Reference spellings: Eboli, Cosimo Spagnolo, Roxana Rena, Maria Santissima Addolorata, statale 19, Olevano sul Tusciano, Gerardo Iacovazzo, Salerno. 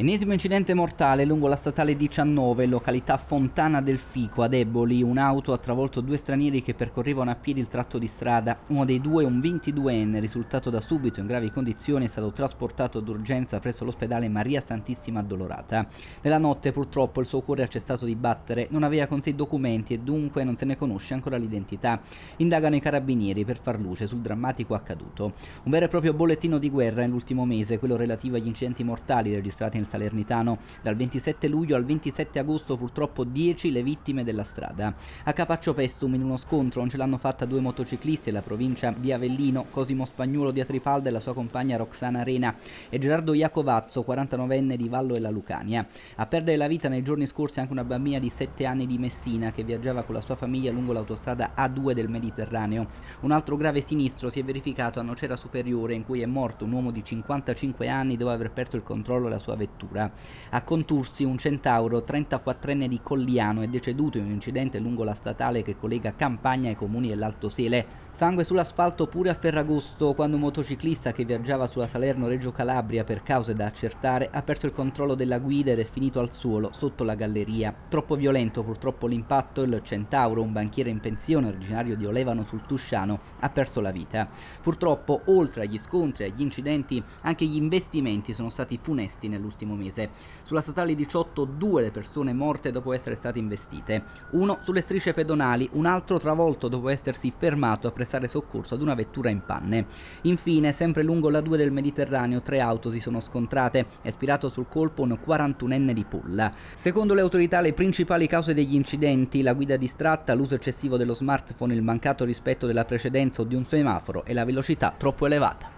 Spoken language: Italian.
Ennesimo incidente mortale lungo la statale 19, località Fontana del Fico, ad Eboli. Un'auto ha travolto due stranieri che percorrevano a piedi il tratto di strada. Uno dei due, un 22enne, risultato da subito in gravi condizioni, è stato trasportato d'urgenza presso l'ospedale Maria Santissima Addolorata. Nella notte, purtroppo, il suo cuore ha cessato di battere, non aveva con sé documenti e dunque non se ne conosce ancora l'identità. Indagano i carabinieri per far luce sul drammatico accaduto. Un vero e proprio bollettino di guerra nell'ultimo mese, quello relativo agli incidenti mortali registrati nel Salernitano. Dal 27 luglio al 27 agosto purtroppo 10 le vittime della strada. A Capaccio Pestum, in uno scontro, non ce l'hanno fatta due motociclisti della provincia di Avellino, Cosimo Spagnolo di Tripalda e la sua compagna Roxana Rena, e Gerardo Iacovazzo, 49enne, di Vallo della Lucania. A perdere la vita nei giorni scorsi anche una bambina di 7 anni di Messina che viaggiava con la sua famiglia lungo l'autostrada A2 del Mediterraneo. Un altro grave sinistro si è verificato a Nocera Superiore, in cui è morto un uomo di 55 anni dopo aver perso il controllo della sua vettura. A Contursi, un centauro 34enne di Colliano è deceduto in un incidente lungo la statale che collega Campagna ai comuni dell'Alto Sele. Sangue sull'asfalto pure a Ferragosto, quando un motociclista che viaggiava sulla Salerno-Reggio Calabria, per cause da accertare, ha perso il controllo della guida ed è finito al suolo sotto la galleria. Troppo violento purtroppo l'impatto, il centauro, un banchiere in pensione originario di Olevano sul Tusciano, ha perso la vita. Purtroppo, oltre agli scontri e agli incidenti, anche gli investimenti sono stati funesti nell'ultimo mese. Sulla statale 18 2 le persone morte dopo essere state investite, uno sulle strisce pedonali, un altro travolto dopo essersi fermato a prestare soccorso ad una vettura in panne. Infine, sempre lungo la 2 del Mediterraneo, 3 auto si sono scontrate, è spirato sul colpo un 41enne di Polla. Secondo le autorità, le principali cause degli incidenti: la guida distratta, l'uso eccessivo dello smartphone, il mancato rispetto della precedenza o di un semaforo e la velocità troppo elevata.